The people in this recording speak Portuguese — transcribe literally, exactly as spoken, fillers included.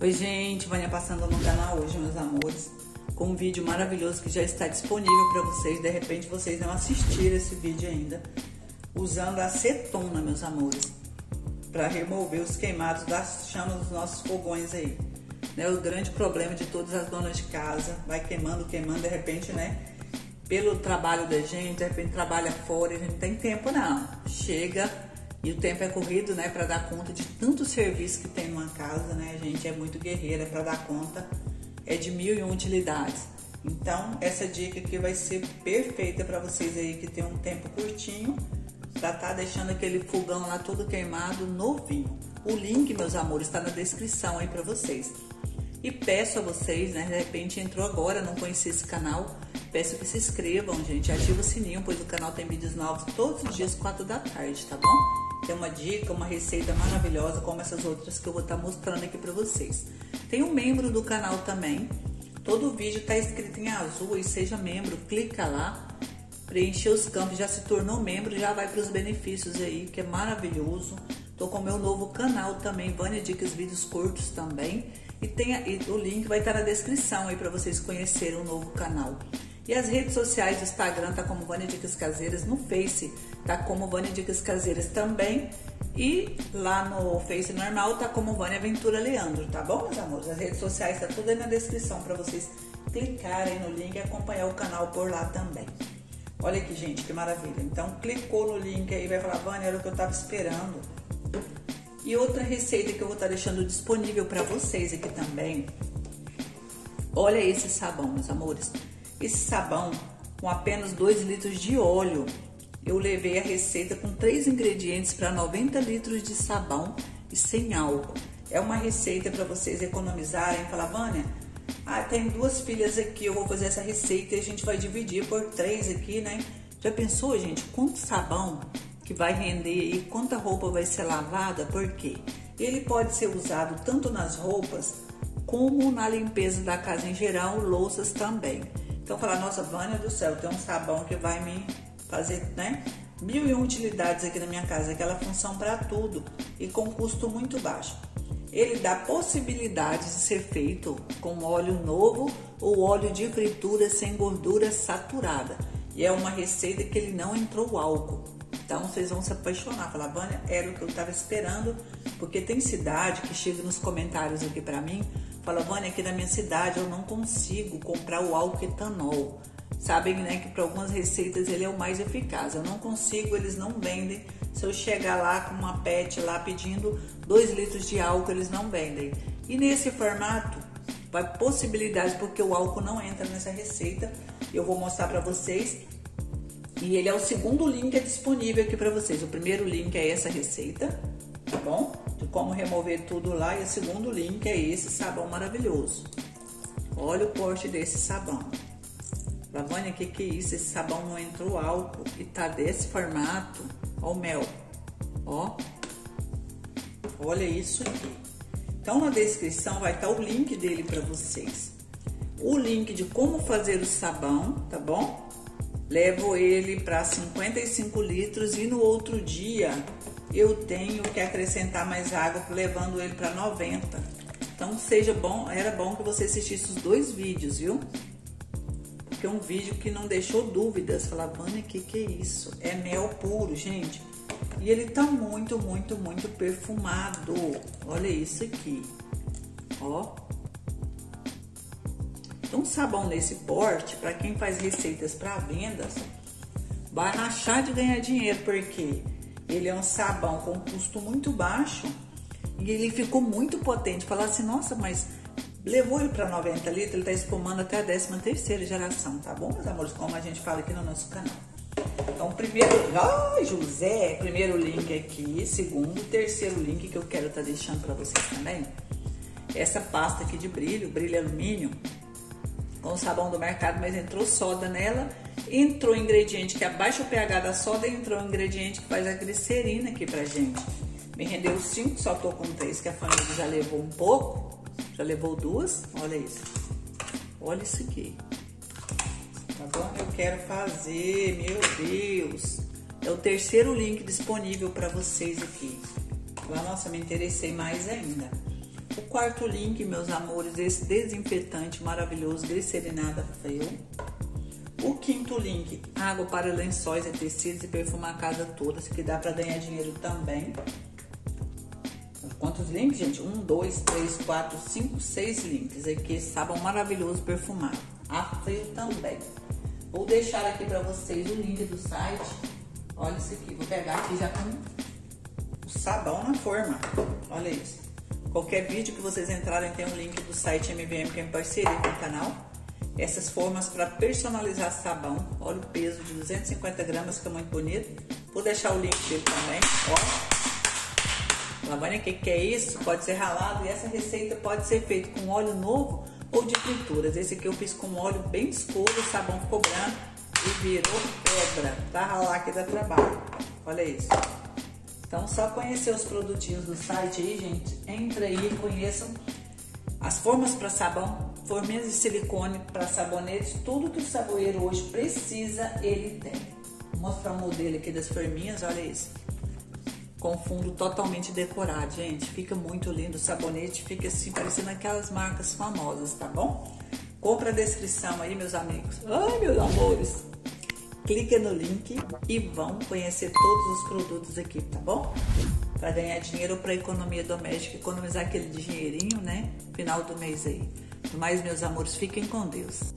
Oi gente, Vânia passando no canal hoje, meus amores, com um vídeo maravilhoso que já está disponível para vocês. De repente vocês não assistiram esse vídeo ainda, usando acetona, meus amores, para remover os queimados das chamas dos nossos fogões aí, né? O grande problema de todas as donas de casa, vai queimando, queimando, de repente, né? Pelo trabalho da gente, de repente trabalha fora, a gente não tem tempo não, chega. E o tempo é corrido, né, para dar conta de tanto serviço que tem numa casa, né? A gente é muito guerreira para dar conta, é de mil e uma utilidades. Então, essa dica aqui vai ser perfeita para vocês aí que tem um tempo curtinho, para tá deixando aquele fogão lá todo queimado, novinho. O link, meus amores, está na descrição aí para vocês. E peço a vocês, né, de repente entrou agora, não conhecia esse canal, peço que se inscrevam, gente, ativa o sininho, pois o canal tem vídeos novos todos os dias, quatro da tarde, tá bom? Tem uma dica, uma receita maravilhosa, como essas outras que eu vou estar mostrando aqui para vocês. Tem um membro do canal também. Todo o vídeo está escrito em azul e seja membro. Clica lá, preencher os campos. Já se tornou membro, já vai para os benefícios aí, que é maravilhoso. Tô com o meu novo canal também, Vânia Dicas Vídeos Curtos também. E, tem a, e o link vai estar na descrição aí para vocês conhecerem o novo canal. E as redes sociais do Instagram tá como Vânia Dicas Caseiras, no Face tá como Vânia Dicas Caseiras também, e lá no Face normal tá como Vânia Aventura Leandro, tá bom, meus amores? As redes sociais tá tudo aí na descrição para vocês clicarem no link e acompanhar o canal por lá também. Olha aqui, gente, que maravilha. Então, clicou no link aí, vai falar, Vânia, era o que eu tava esperando. E outra receita que eu vou estar deixando disponível para vocês aqui também. Olha esse sabão, meus amores. Esse sabão com apenas dois litros de óleo. Eu levei a receita com três ingredientes para noventa litros de sabão e sem álcool. É uma receita para vocês economizarem. Falar, Vânia, ah, tem duas pilhas aqui, eu vou fazer essa receita e a gente vai dividir por três aqui, né? Já pensou, gente, quanto sabão que vai render e quanta roupa vai ser lavada? Por quê? Ele pode ser usado tanto nas roupas como na limpeza da casa em geral, louças também. Então, falar, nossa, Vânia do céu, tem um sabão que vai me fazer, né, mil e uma utilidades aqui na minha casa, aquela função para tudo e com custo muito baixo. Ele dá possibilidade de ser feito com óleo novo ou óleo de fritura sem gordura saturada. E é uma receita que ele não entrou álcool. Então, vocês vão se apaixonar. Falar, Vânia, era o que eu estava esperando, porque tem cidade que chega nos comentários aqui para mim. Fala, Vânia, aqui na minha cidade eu não consigo comprar o álcool etanol. Sabem, né, que para algumas receitas ele é o mais eficaz. Eu não consigo, eles não vendem. Se eu chegar lá com uma pet lá pedindo dois litros de álcool, eles não vendem. E nesse formato, vai possibilidade, porque o álcool não entra nessa receita. Eu vou mostrar para vocês. E ele é o segundo link é disponível aqui para vocês. O primeiro link é essa receita, tá bom? De como remover tudo lá, e o segundo link é esse sabão maravilhoso. Olha o corte desse sabão. Vânia, que que é isso? Esse sabão não entrou álcool e tá desse formato. Ó o mel, ó. Olha isso aqui. Então, na descrição vai estar o link dele para vocês. O link de como fazer o sabão, tá bom? Levo ele para cinquenta e cinco litros e no outro dia eu tenho que acrescentar mais água, levando ele para noventa. Então, seja bom, era bom que você assistisse os dois vídeos, viu? Porque é um vídeo que não deixou dúvidas. Falar, Vânia, que que é isso? É mel puro, gente. E ele tá muito, muito, muito perfumado. Olha isso aqui, ó. Então, sabão nesse porte, para quem faz receitas para vendas, vai rachar de ganhar dinheiro, porque ele é um sabão com custo muito baixo e ele ficou muito potente. Falar assim, nossa, mas levou ele para noventa litros, ele tá espumando até a décima terceira geração, tá bom, meus amores? Como a gente fala aqui no nosso canal. Então, primeiro, ai, José, primeiro link aqui, segundo, terceiro link que eu quero tá deixando para vocês também. Essa pasta aqui de brilho, brilho alumínio, com o sabão do mercado, mas entrou soda nela, entrou ingrediente que abaixa o pH da soda, entrou ingrediente que faz a glicerina aqui pra gente. Me rendeu cinco, só tô com três, que a família já levou um pouco, já levou duas, olha isso. Olha isso aqui. Vânia, eu quero fazer, meu Deus. É o terceiro link disponível para vocês aqui. Lá, nossa, me interessei mais ainda. O quarto link, meus amores, esse desinfetante maravilhoso, glicerinada Fail. O quinto link, água para lençóis e tecidos e perfumar a casa toda. Isso aqui dá para ganhar dinheiro também. Quantos links, gente? Um, dois, três, quatro, cinco, seis links. Aqui esse sabão maravilhoso perfumado. A Fail também. Vou deixar aqui para vocês o link do site. Olha isso aqui. Vou pegar aqui já com o sabão na forma. Olha isso. Qualquer vídeo que vocês entrarem tem um link do site M V M, que é em parceria com o canal. Essas formas para personalizar sabão. Olha o peso de duzentos e cinquenta gramas, que é muito bonito. Vou deixar o link dele também. Ó. Vânia, o que, que é isso? Pode ser ralado, e essa receita pode ser feita com óleo novo ou de pinturas. Esse aqui eu fiz com óleo bem escuro, o sabão ficou branco e virou pedra. Pra ralar aqui dá trabalho. Olha isso. Então, só conhecer os produtinhos do site aí, gente. Entra aí e conheçam as formas para sabão, forminhas de silicone para sabonetes. Tudo que o saboeiro hoje precisa, ele tem. Vou mostrar o modelo aqui das forminhas, olha isso. Com fundo totalmente decorado, gente. Fica muito lindo o sabonete. Fica assim, parecendo aquelas marcas famosas, tá bom? Compra a descrição aí, meus amigos. Ai, meus amores. Clica no link e vão conhecer todos os produtos aqui, tá bom? Pra ganhar dinheiro pra economia doméstica. Economizar aquele dinheirinho, né? Final do mês aí. No mais, meus amores, fiquem com Deus.